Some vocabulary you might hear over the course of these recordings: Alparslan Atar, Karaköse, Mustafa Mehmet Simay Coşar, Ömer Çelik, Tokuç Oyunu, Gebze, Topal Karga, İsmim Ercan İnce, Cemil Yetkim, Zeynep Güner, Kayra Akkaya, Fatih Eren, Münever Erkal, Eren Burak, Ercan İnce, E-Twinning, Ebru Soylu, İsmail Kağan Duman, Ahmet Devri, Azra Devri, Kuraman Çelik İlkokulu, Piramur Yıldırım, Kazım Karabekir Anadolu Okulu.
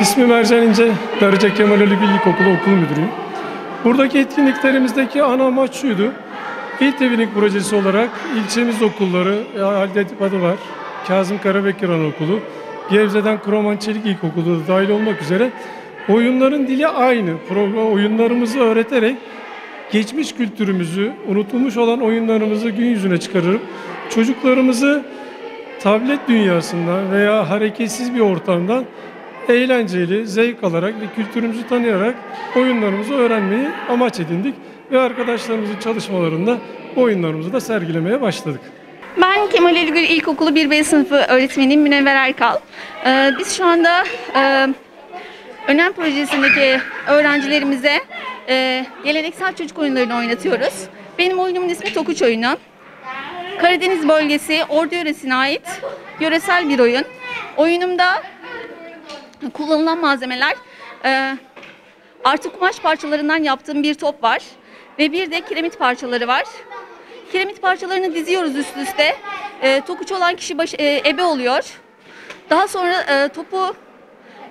İsmim Ercan İnce, Darıca Kemal Ali Gül İlkokulu okul müdürüyüm. Buradaki etkinliklerimizdeki ana amaç şuydu. E-Twinning projesi olarak ilçemiz okulları, Halde var, Kazım Karabekir Anadolu Okulu, Gebze'den Kuraman Çelik İlkokulu da dahil olmak üzere oyunların dili aynı. Oyunlarımızı öğreterek geçmiş kültürümüzü, unutulmuş olan oyunlarımızı gün yüzüne çıkarırıp çocuklarımızı tablet dünyasından veya hareketsiz bir ortamdan eğlenceli, zevk alarak ve kültürümüzü tanıyarak oyunlarımızı öğrenmeyi amaç edindik. Ve arkadaşlarımızın çalışmalarında oyunlarımızı da sergilemeye başladık. Ben Kemal Ali Gül İlkokulu 1B sınıfı öğretmeniyim Münever Erkal. Biz şu anda önem projesindeki öğrencilerimize geleneksel çocuk oyunlarını oynatıyoruz. Benim oyunumun ismi Tokuç Oyunu. Karadeniz bölgesi Ordu yöresine ait yöresel bir oyun. Oyunumda kullanılan malzemeler artı kumaş parçalarından yaptığım bir top var ve bir de kiremit parçaları var. Kiremit parçalarını diziyoruz üst üste. Tokuç olan kişi ebe oluyor. Daha sonra topu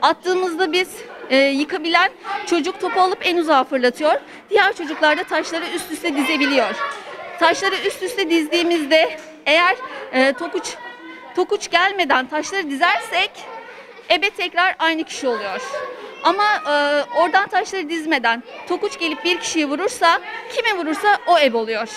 attığımızda biz yıkabilen çocuk topu alıp en uzağa fırlatıyor. Diğer çocuklar da taşları üst üste dizebiliyor. Taşları üst üste dizdiğimizde eğer tokuç gelmeden taşları dizersek ebe tekrar aynı kişi oluyor. Ama oradan taşları dizmeden tokuç gelip bir kişiyi vurursa, kime vurursa o ebe oluyor.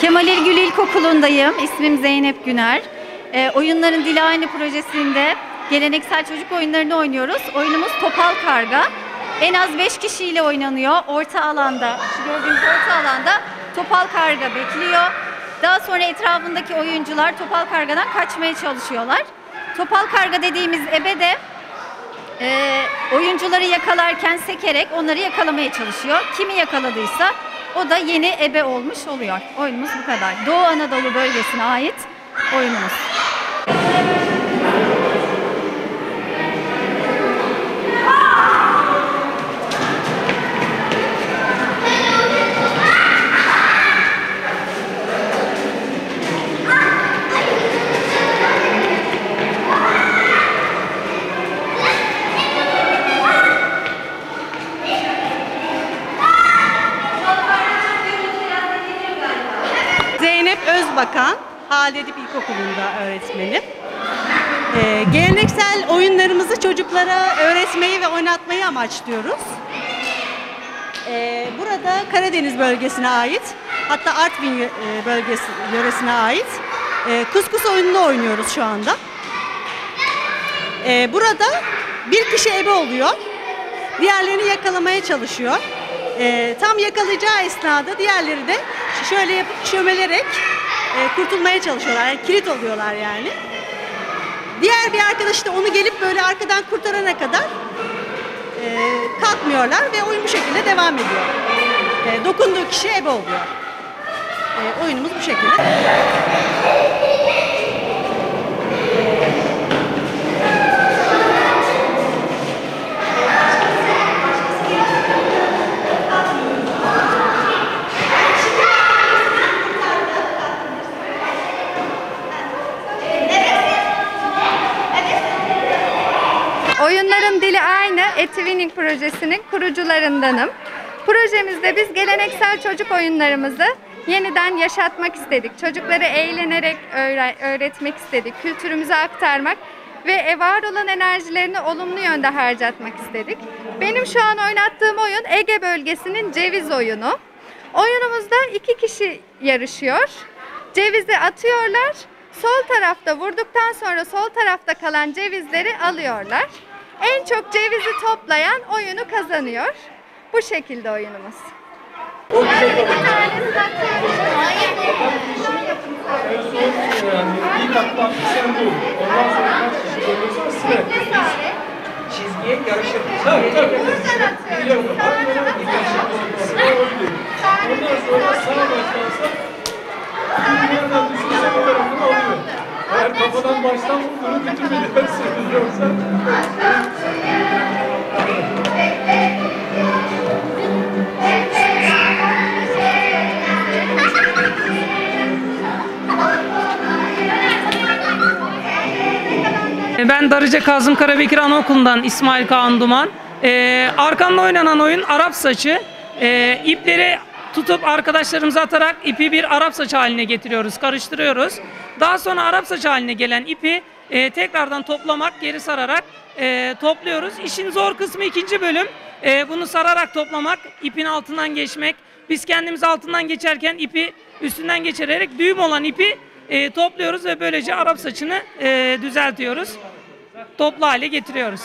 Kemal Ali Gül İlkokulu'ndayım. İsmim Zeynep Güner. Oyunların Dili Aynı projesinde geleneksel çocuk oyunlarını oynuyoruz. Oyunumuz Topal Karga. En az 5 kişiyle oynanıyor. Orta alanda, şu gördüğünüz orta alanda Topal Karga bekliyor. Daha sonra etrafındaki oyuncular Topal Karga'dan kaçmaya çalışıyorlar. Topal Karga dediğimiz ebe de oyuncuları yakalarken sekerek onları yakalamaya çalışıyor. Kimi yakaladıysa o da yeni ebe olmuş oluyor. Oyunumuz bu kadar. Doğu Anadolu bölgesine ait oyunumuz. Bakan, Halide İlkokulu'nda öğretmenim. Geleneksel oyunlarımızı çocuklara öğretmeyi ve oynatmayı amaçlıyoruz. Burada Karadeniz bölgesine ait, hatta Artvin bölgesi yöresine ait kuskus oyununu oynuyoruz şu anda. Burada bir kişi ebe oluyor, diğerlerini yakalamaya çalışıyor. Tam yakalayacağı esnada diğerleri de şöyle yapıp çömelerek kurtulmaya çalışıyorlar. Yani kilit oluyorlar yani. Diğer bir arkadaş da onu gelip böyle arkadan kurtarana kadar kalkmıyorlar ve oyun bu şekilde devam ediyor. Dokunduğu kişi ebe oluyor. Oyunumuz bu şekilde. Oyunların Dili Aynı E-Twinning projesinin kurucularındanım. Projemizde biz geleneksel çocuk oyunlarımızı yeniden yaşatmak istedik. Çocukları eğlenerek öğretmek istedik. Kültürümüzü aktarmak ve var olan enerjilerini olumlu yönde harcatmak istedik. Benim şu an oynattığım oyun Ege bölgesinin ceviz oyunu. Oyunumuzda 2 kişi yarışıyor. Cevizi atıyorlar. Sol tarafta vurduktan sonra sol tarafta kalan cevizleri alıyorlar. En çok cevizi toplayan oyunu kazanıyor. Bu şekilde oyunumuz. diye yarışır. Ondan sonra sağ başlarsa bunlardan düşünsek o tarafını alıyor. Eğer kafadan baştan bunu bütün milyon söylüyorsa ben Darıca Kazım Karabekir Anaokulu'ndan İsmail Kağan Duman. Arkamda oynanan oyun Arap saçı. İpleri tutup arkadaşlarımıza atarak ipi bir Arap saçı haline getiriyoruz, karıştırıyoruz. Daha sonra Arap saçı haline gelen ipi tekrardan toplamak, geri sararak topluyoruz. İşin zor kısmı ikinci bölüm. Bunu sararak toplamak, ipin altından geçmek. Biz kendimiz altından geçerken ipi üstünden geçirerek düğüm olan ipi topluyoruz ve böylece Arap saçını düzeltiyoruz. Toplu hale getiriyoruz.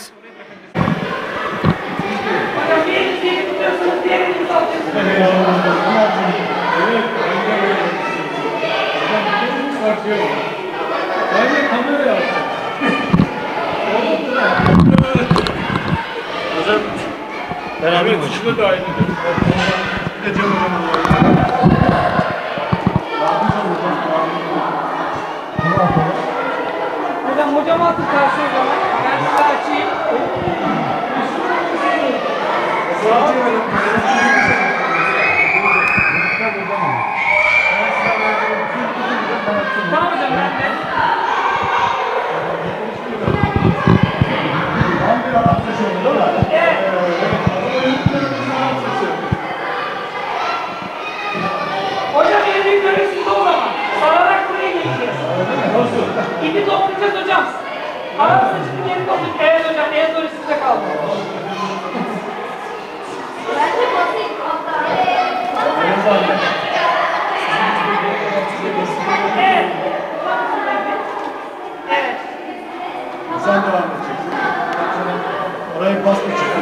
Beraber başlıyor. Hocam hocama atın karşıya zaman. Ben size açayım. Tamam hocam ben de. Tam bir Arap saçı oldu değil mi? Evet. Hocam en büyük görevsizde o zaman. Sararak buraya geleceğiz. İpi toplayacağız hocam. Arap saçını geri toplayacağız. Evet hocam en zoru size kaldı. Sen devam edeceksin. Orayı basmayacaksın.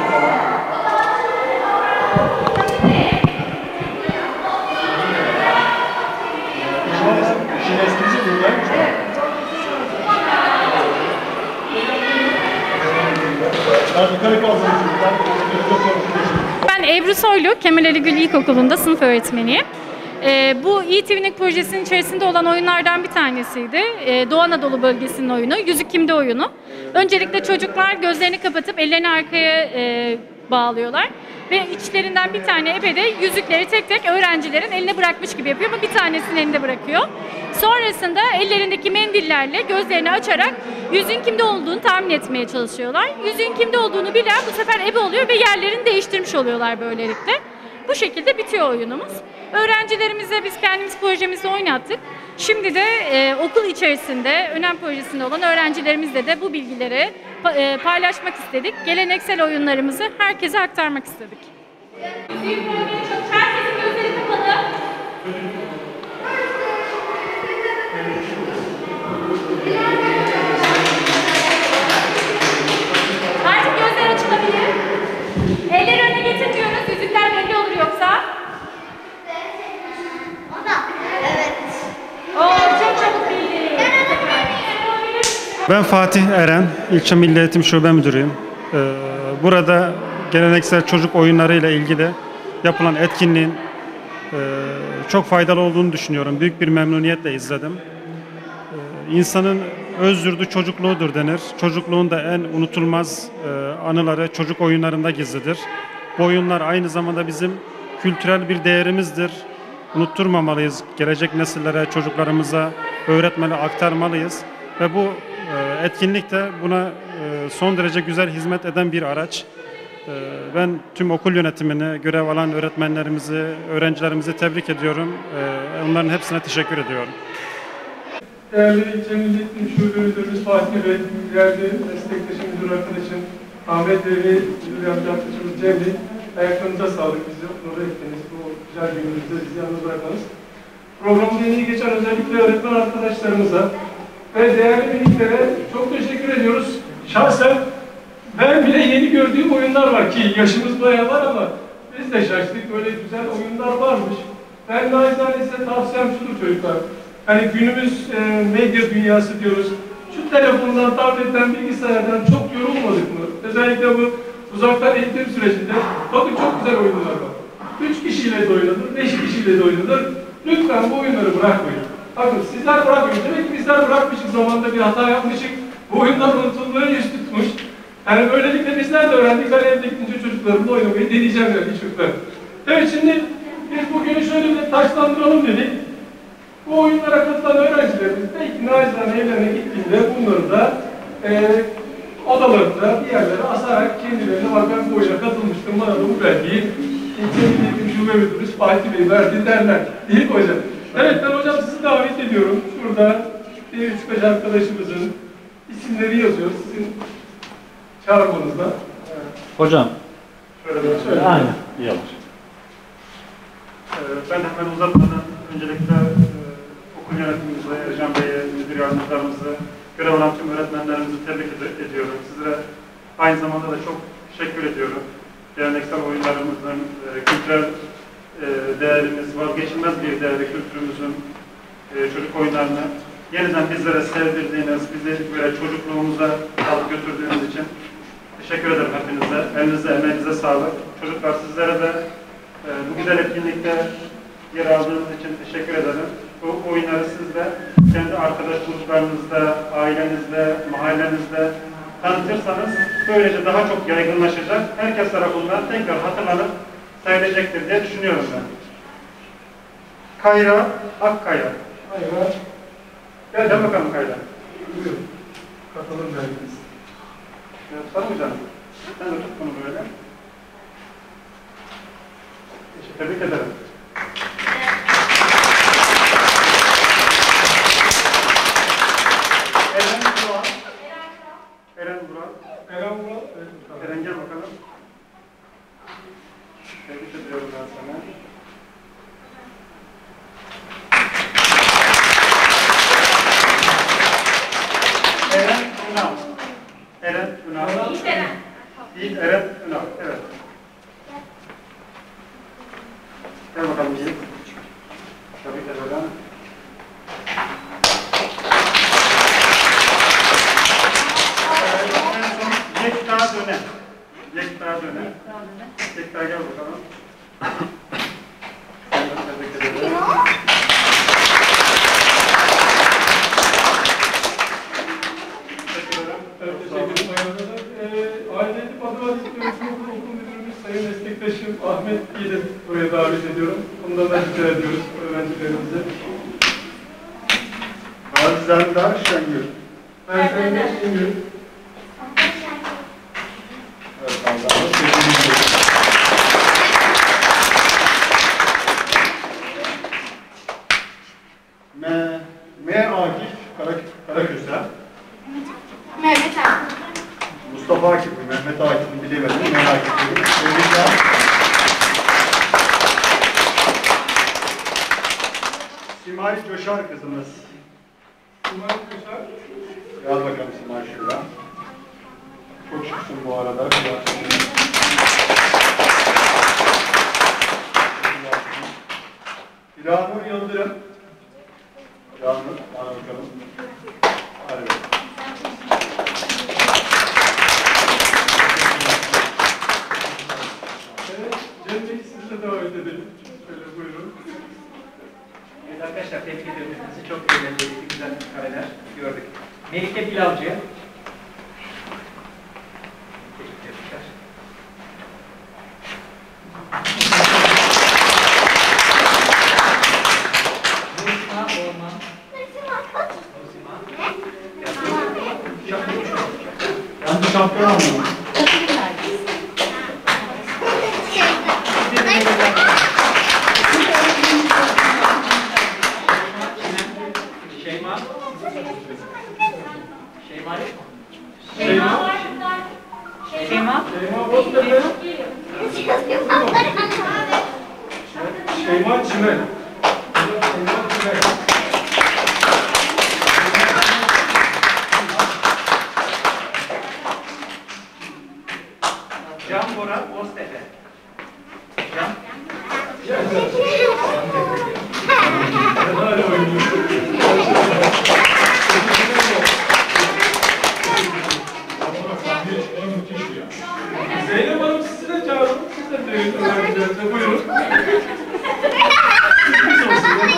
İşin eskisi buradan çıkıyor. Ben yukarı kaldırmışım. Ben Ebru Soylu, Kemal Ali Gül İlkokulu'nda sınıf öğretmeniyim. Bu E-Twinning projesinin içerisinde olan oyunlardan bir tanesiydi. Doğu Anadolu bölgesinin oyunu, Yüzük Kimde oyunu. Öncelikle çocuklar gözlerini kapatıp ellerini arkaya bağlıyorlar. Ve içlerinden bir tane ebe de yüzükleri tek tek öğrencilerin eline bırakmış gibi yapıyor ama bir tanesinin elinde bırakıyor. Sonrasında ellerindeki mendillerle gözlerini açarak yüzüğün kimde olduğunu tahmin etmeye çalışıyorlar. Yüzüğün kimde olduğunu bilen bu sefer ebe oluyor ve yerlerini değiştirmiş oluyorlar böylelikle. Bu şekilde bitiyor oyunumuz. Öğrencilerimize biz kendimiz projemizi oynattık. Şimdi de okul içerisinde önem projesinde olan öğrencilerimizle de bu bilgileri paylaşmak istedik. Geleneksel oyunlarımızı herkese aktarmak istedik. Yüzüğü koymaya çalışan herkesin gözleri kapalı. Artık gözler açılabilir. Elleri önüne getirmiyoruz. Yüzükler belli olur yoksa. Evet. Çok çabuk bildi. Ben Fatih Eren, İlçe Milli Eğitim Şube Müdürüyüm. Burada geleneksel çocuk oyunlarıyla ilgili yapılan etkinliğin çok faydalı olduğunu düşünüyorum. Büyük bir memnuniyetle izledim. İnsanın öz yurdu çocukluğudur denir. Çocukluğun da en unutulmaz anıları çocuk oyunlarında gizlidir. Bu oyunlar aynı zamanda bizim kültürel bir değerimizdir. Unutturmamalıyız. Gelecek nesillere, çocuklarımıza öğretmeli, aktarmalıyız. Ve bu etkinlik de buna son derece güzel hizmet eden bir araç. Ben tüm okul yönetimini, görev alan öğretmenlerimizi, öğrencilerimizi tebrik ediyorum. Onların hepsine teşekkür ediyorum. Değerli Cemil Yetkim Şube Müdürümüz Fatih Bey, değerli meslektaşım müdür arkadaşım Ahmet Devri, müdür yardımcımız Cemil, ayaklarınıza sağlık bizi, onlara ettiniz. Bu güzel günümüzde bizi yalnız bırakmanız. Programın en iyi geçen özellikle öğretmen arkadaşlarımıza ve değerli birliklere çok teşekkür ediyoruz. Şahsen ben bile yeni gördüğüm oyunlar var ki yaşımız bayağı var ama biz de şaştık, böyle güzel oyunlar varmış. Ben naçizane size tavsiyem şudur çocuklar. Hani günümüz medya dünyası diyoruz. Şu telefondan, tabletten, bilgisayardan çok yorulmadık mı? Özellikle bu uzaktan eğitim sürecinde bakın çok güzel oyunlar var. 3 kişiyle de oynanır, 5 kişiyle de oynanır. Lütfen bu oyunları bırakmayın. Bakın sizler bırakmayın. Demek ki bizler bırakmışız, zamanda bir hata yapmışız. Bu oyunlar unutulmaya yüz tutmuş. Yani böylelikle bizler de öğrendik. Ben evde gidince çocuklarımla oynamayı deneyeceğim yani çocuklar. Evet, şimdi biz bugünü şöyle bir taşlandıralım dedik. Bu oyunlara katılan öğrencilerimiz belki nacizane evlerine gittiğinde bunları da odalarında bir yerlere asarak kendilerine var, ben bu oyuna katılmıştım, bana da bu belgeyi Cemil Yetkim Şube Müdürümüz Fatih Bey verdi derler. Değil mi hocam? Evet, ben hocam sizi davet ediyorum. Şurada bir 3-5 arkadaşımızın isimleri yazıyor. Sizin çağırmanızda. Evet. Hocam. Şöyle ben söyleyeyim. Aynen. İyi olur. Ben hemen uzatmadan öncelikle okul yönetimimize, Ercan Bey'e, müdür yardımcılarımıza, görev alan tüm öğretmenlerimizi tebrik ediyorum. Sizlere aynı zamanda da çok teşekkür ediyorum. Geleneksel oyunlarımızın, kültürel değerimiz, vazgeçilmez bir değerli kültürümüzün çocuk oyunlarını yeniden bizlere sevdirdiğiniz, bizi böyle çocukluğumuza alıp götürdüğünüz için teşekkür ederim hepinize. Elinize, emeğinize sağlık. Çocuklar, sizlere de bu güzel etkinlikte yer aldığınız için teşekkür ederim. Bu oyunları siz de kendi arkadaş gruplarınızda, ailenizde, mahallenizde tanıtırsanız böylece daha çok yaygınlaşacak. Herkes tarafından tekrar hatırlanıp sayılacaktır diye düşünüyorum ben. Kayra Akkaya. Kayra. Gel bakalım Kayra. Buyurun. Katalım belgeniz. Yapsana hocam. Sen de tut bunu böyle. Tebrik ederim. Eren Burak. Eren, gel bakalım. Tebrik ediyorum ben sana. Eren Burak. Evet. Gel bakalım Yiğit. Tebrik ederim. Yekta dönem. Yekta gel bakalım. Ahmet Bey'i de buraya davet ediyorum. Bundan da rica ediyoruz öğrencilerimize. Azizler Şengül. Merhaba Şengül. Evet, Allah'a sevgili diliyorum. Akif Karaköse. Mehmet Akif. Mustafa Akif mi? Mehmet Akif'in bilemedim. Mehmet Akif. Sevgiler. Simay Coşar kızımız. Simay Coşar. Yaz bakalım Simay şurada. Çok şıksın bu arada. Piramur Yıldırım. Piramur. Bana bakalım. Harika. Evet. Cem Bey, sizinle davet edelim. Şöyle buyurun. Arkadaşlar, tebrik ediyorum. Sizi çok eğlenceliydi, güzel kareler gördük. Melike Pilavcı'ya. Teşekkürler. Nusma Orman. Yanlış şampiyon olmalı. Zeynep Hanım sizi de çağırdım. Siz de öğrencilerinize buyurun. Sürpriz olsun.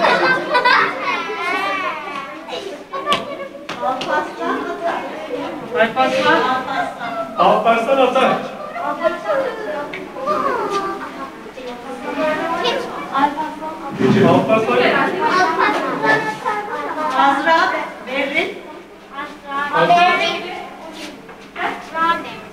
Alparslan Atar. Alparslan? Alparslan Atar. Alparslan Azra Devri. Azra Devri. Azra Devri.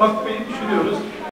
Bakmayı düşünüyoruz.